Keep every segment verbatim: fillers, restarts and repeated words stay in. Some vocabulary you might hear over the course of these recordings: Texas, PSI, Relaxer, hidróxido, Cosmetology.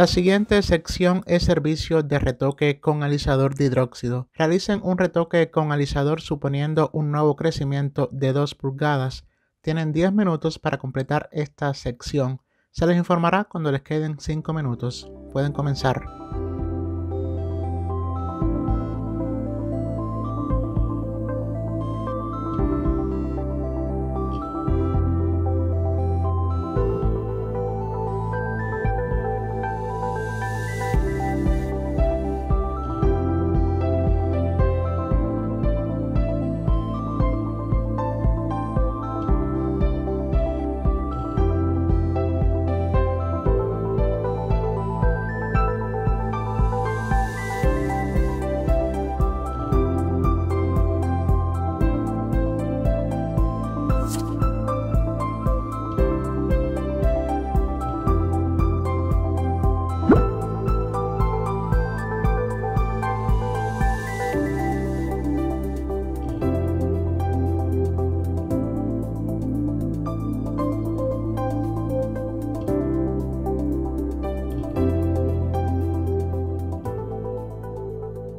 La siguiente sección es servicio de retoque con alisador de hidróxido. Realicen un retoque con alisador suponiendo un nuevo crecimiento de dos pulgadas. Tienen diez minutos para completar esta sección. Se les informará cuando les queden cinco minutos. Pueden comenzar.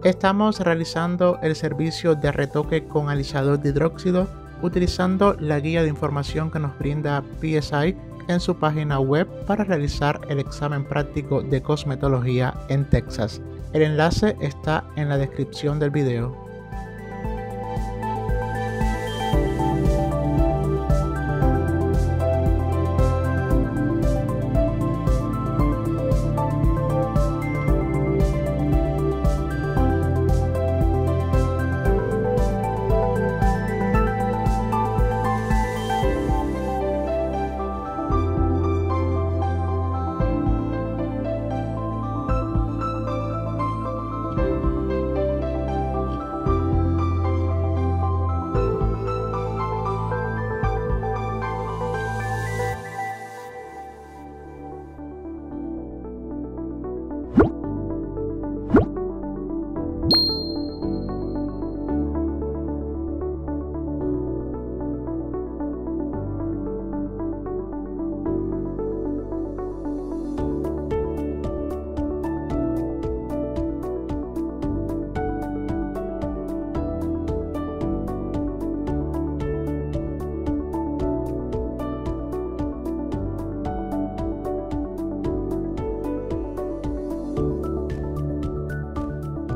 Estamos realizando el servicio de retoque con alisador de hidróxido utilizando la guía de información que nos brinda P S I en su página web para realizar el examen práctico de cosmetología en Texas. El enlace está en la descripción del video.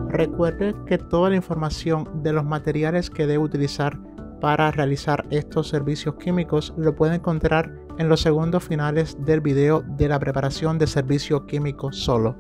Recuerde que toda la información de los materiales que debe utilizar para realizar estos servicios químicos lo puede encontrar en los segundos finales del video de la preparación de servicio químico solo.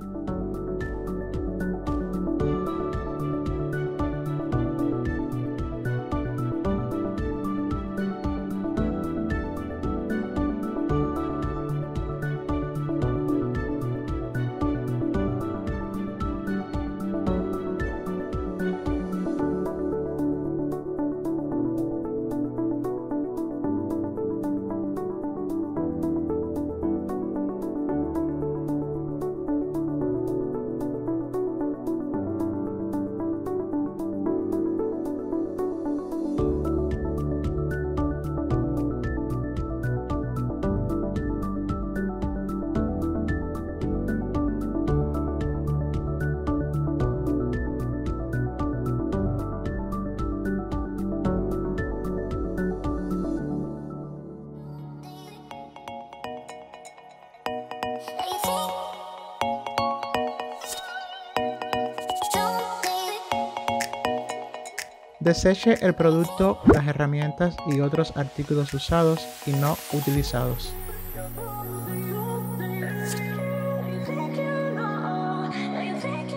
Deseche el producto, las herramientas y otros artículos usados y no utilizados.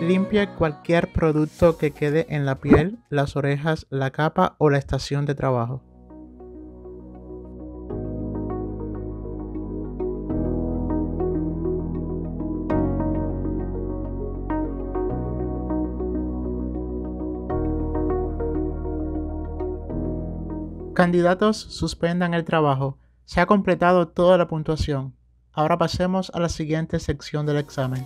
Limpie cualquier producto que quede en la piel, las orejas, la capa o la estación de trabajo. Candidatos, suspendan el trabajo. Se ha completado toda la puntuación. Ahora pasemos a la siguiente sección del examen.